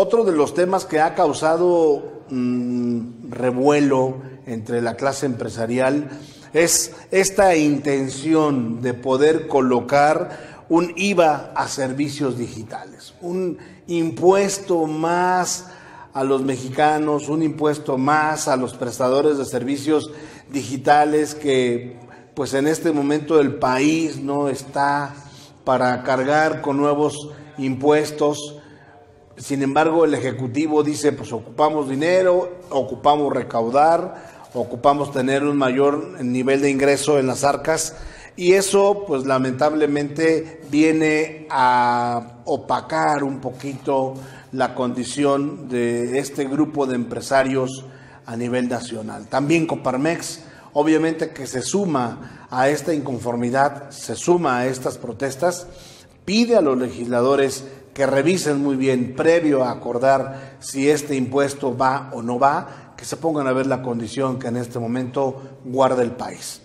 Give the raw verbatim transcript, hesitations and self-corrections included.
Otro de los temas que ha causado mmm, revuelo entre la clase empresarial es esta intención de poder colocar un I V A a servicios digitales, un impuesto más a los mexicanos, un impuesto más a los prestadores de servicios digitales que pues en este momento el país no está para cargar con nuevos impuestos. Sin embargo, el Ejecutivo dice, pues ocupamos dinero, ocupamos recaudar, ocupamos tener un mayor nivel de ingreso en las arcas y eso pues lamentablemente viene a opacar un poquito la condición de este grupo de empresarios a nivel nacional. También Coparmex, obviamente que se suma a esta inconformidad, se suma a estas protestas, pide a los legisladores que revisen muy bien, previo a acordar si este impuesto va o no va, que se pongan a ver la condición que en este momento guarda el país.